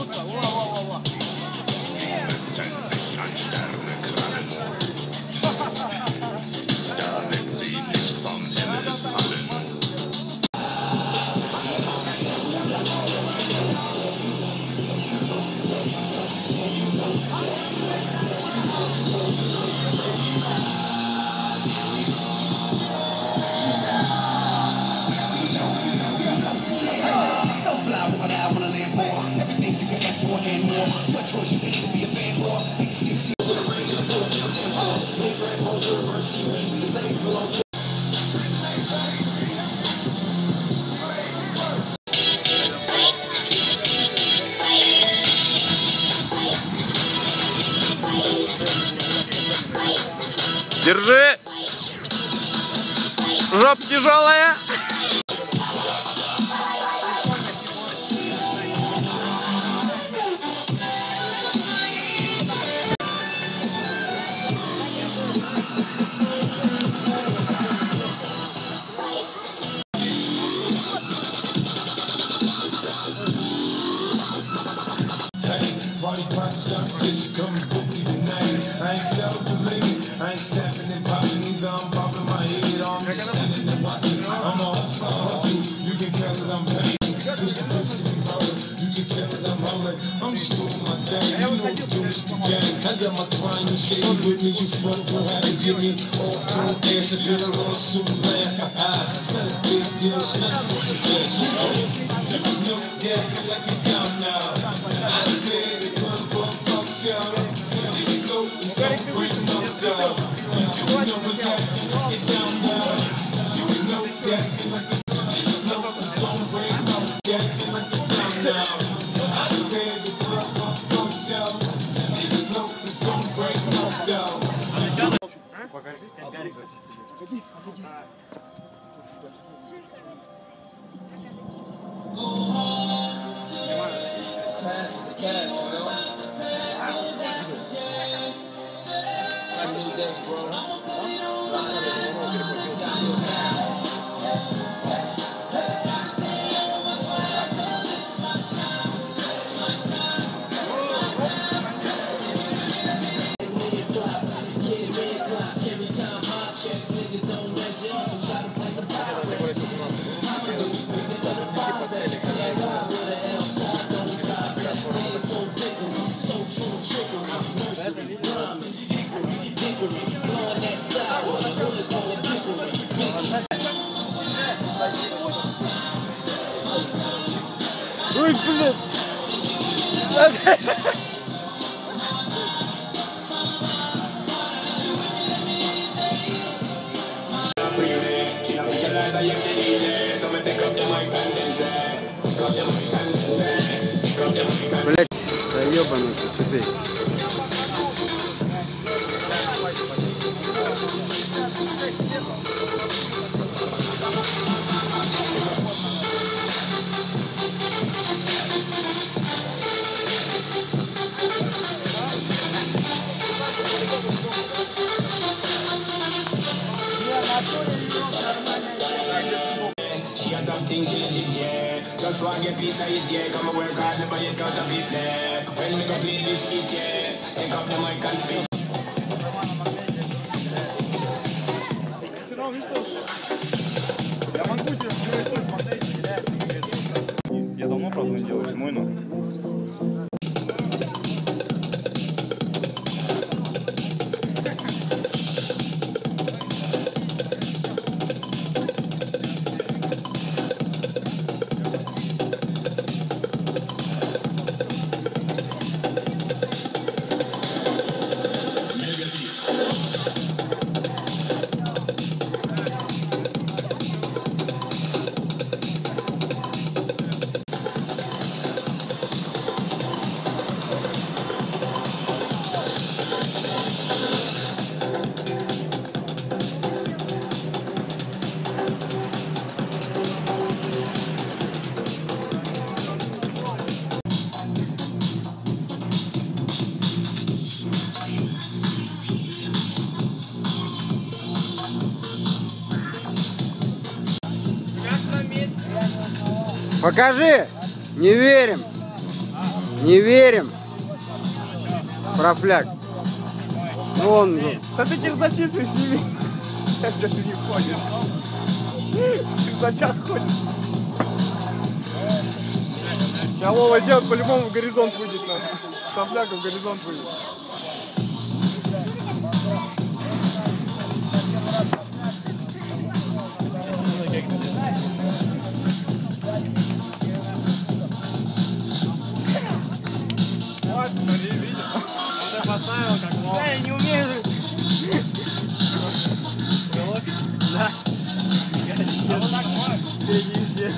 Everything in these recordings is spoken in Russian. Minuten. Wow. Sie müssen sich an Sterne krallen, damit sie nicht vom Himmel fallen. Держи! Жопа тяжелая! Блять, да ебаный ты теперь. Я давно, правда, не делаю, мой но. Покажи! Не верим! Не верим. Профляк. Вон. Да ты тебя зачислишь, не веришь. Сейчас ты не ходишь. Ты за час ходишь. Сейчас Вова делает, по-любому в горизонт выйдет. Сопляком в горизонт выйдет. Да, я не умею. Крылок? Да. А вот так можешь? Впереди везде.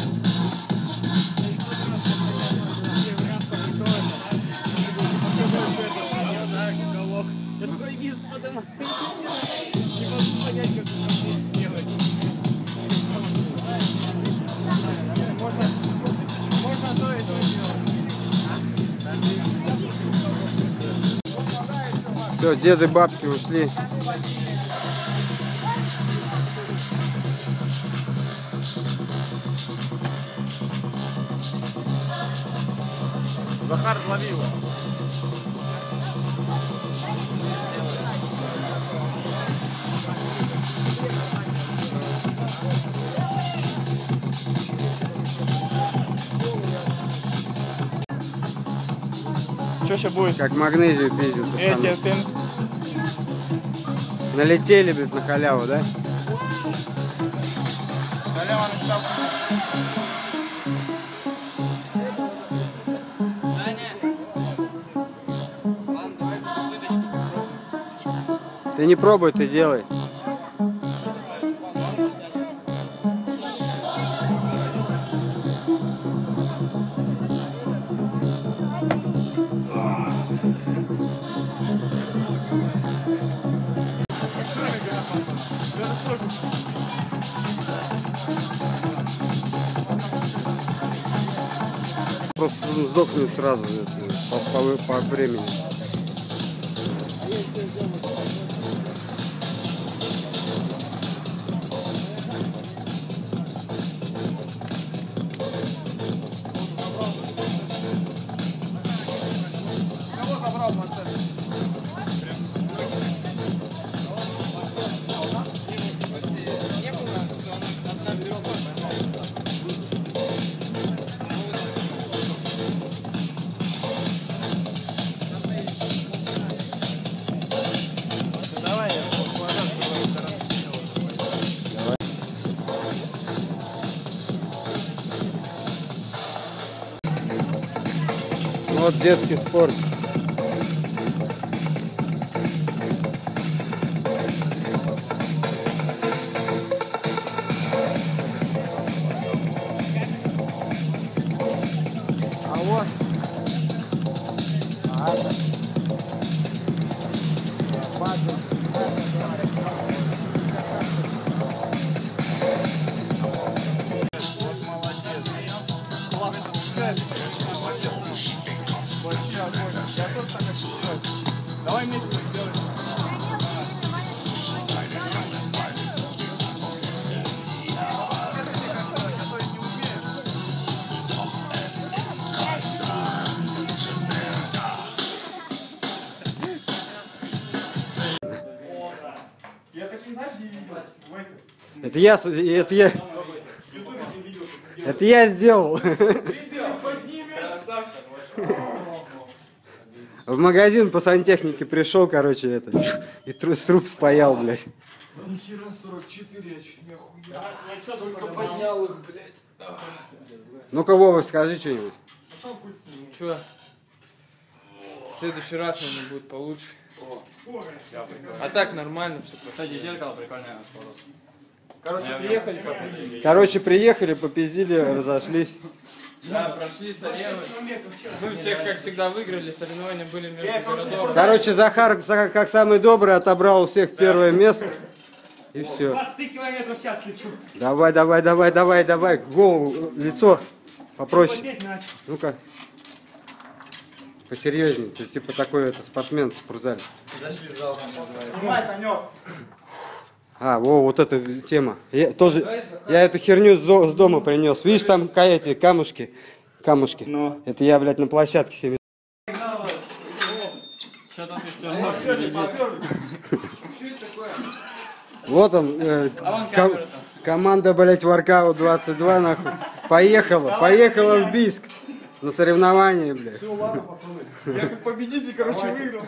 Вот так, уголок. Я такой вис, потом... Не могу понять, как это будет делать. Можно то и то делать. Все, деды, бабки ушли. Захар, лови его. Что сейчас будет? Как магнезию пиздят. Налетели, блядь, на халяву, да? Халява начала. Саня! Ладно, давай за выдачки попробуем. Ты не пробуй, ты делай. Просто сдохнет сразу по времени. Вот детский спорт. А вот. Давай вместе сделаем. Я так не знаю, где видел. Это я сделал. В магазин по сантехнике пришел, короче, и труп спаял, блядь. Нихера 44, я охуел. Я что, только поднял их, блядь. Ну-ка, Вова, скажи что-нибудь. Че? В следующий раз, наверное, будет получше. А так нормально все. Кстати, зеркало прикольное. Короче, приехали, попиздили, разошлись. Да, прошли соревнования. Мы всех, как всегда, выиграли. Соревнования были между городов. Короче, Захар, как самый добрый, отобрал у всех первое место. И все. 20 километров в час лечу. Давай. Голову, лицо попроще. Ну-ка. Посерьезнее. Ты типа такой спортсмен в спортзале. Зашли в зал, снимай, Санек. А, вот эта тема. Я эту херню с дома принес. Видишь, там эти камушки. Но. Это я, блядь, на площадке себе. Вот он, команда, блять, Воркаут 22, нахуй. Поехала в Бийск на соревнования, блядь. Все, ладно, пацаны. Я как победитель, короче, выиграл.